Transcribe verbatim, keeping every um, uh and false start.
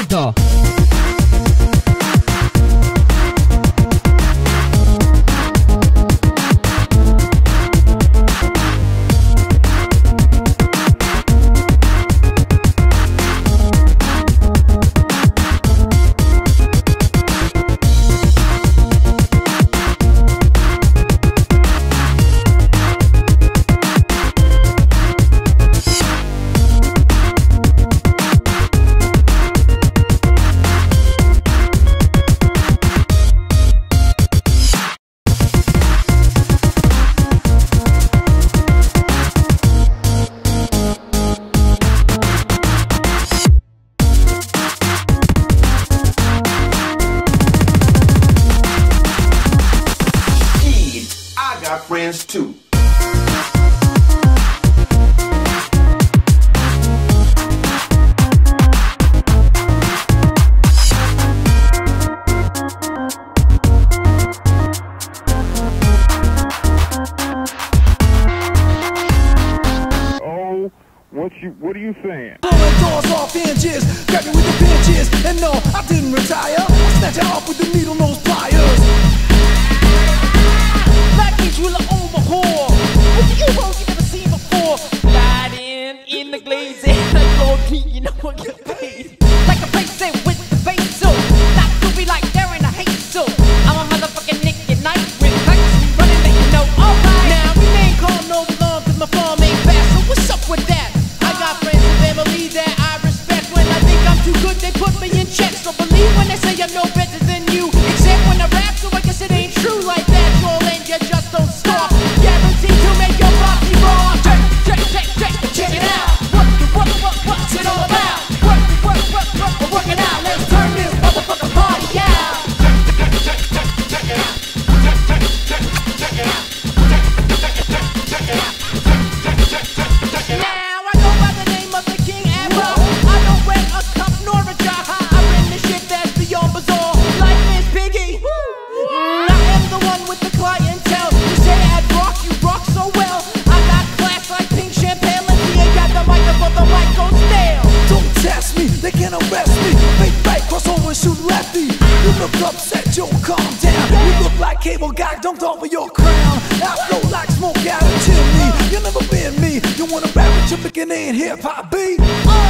Malta. Friends too. Oh, what you what are you saying? Blowing doors off hinges, got me with the pinches, and no, I didn't retire. I snatch it off with the needle nose pliers. Will overhaul what you won't you never seen before. Riding in the glaze and like gold key, you know what get paid. Like a paycheck with the face so that could be like there in a hate so. I'm a motherfucking nick at night with practice me running that you know. Alright now we ain't call no alarm cause my farm ain't fast. So what's up with that? I got friends and family that I respect. When I think I'm too good, they put me in check. So believe when they say I'm no better than you. Except when I rap, so I guess it ain't true like that. Y'all ain't you just don't stop. Guaranteed to make your body roar. Check, check, check, check, check it out. What, what, what, what's it all about? Work, work, work, work, we're working out. Let's turn this motherfucking party out. Check, check, check, check, check it out. Check, check, check, check it out. Check, check, check, check it out. Check, check, check, check it out. Now I go by the name of the King Admiral. I don't wear a cup nor a jaha. I bring the shit that's beyond bizarre. Life is biggie. I am the one with the clientele. You say I'd rock, you rock so well. I got class like pink champagne. Let me ain't got the mic above the mic goes stale. Don't test me, they can arrest me. Make right, cross over, shoot lefty. You look upset, you'll calm down. You look like cable guy, dumped over your crown. I blow like smoke out of chimney. You never been me. You wanna rap with your pickin' in hip hop beat?